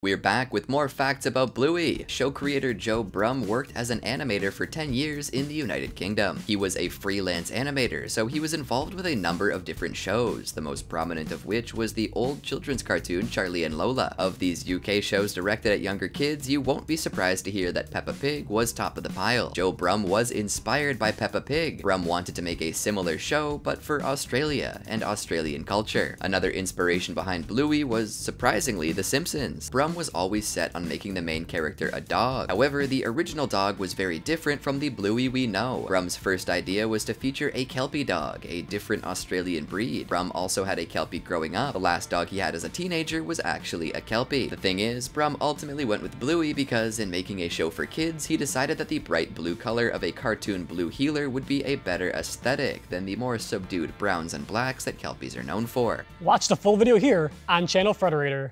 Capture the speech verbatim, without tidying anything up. We're back with more facts about Bluey. Show creator Joe Brumm worked as an animator for ten years in the United Kingdom. He was a freelance animator, so he was involved with a number of different shows, the most prominent of which was the old children's cartoon Charlie and Lola. Of these U K shows directed at younger kids, you won't be surprised to hear that Peppa Pig was top of the pile. Joe Brumm was inspired by Peppa Pig. Brumm wanted to make a similar show, but for Australia and Australian culture. Another inspiration behind Bluey was, surprisingly, The Simpsons. Brumm was always set on making the main character a dog. However, the original dog was very different from the Bluey we know. Brumm's first idea was to feature a Kelpie dog, a different Australian breed. Brumm also had a Kelpie growing up. The last dog he had as a teenager was actually a Kelpie. The thing is, Brumm ultimately went with Bluey because in making a show for kids, he decided that the bright blue color of a cartoon blue heeler would be a better aesthetic than the more subdued browns and blacks that Kelpies are known for. Watch the full video here on Channel Frederator.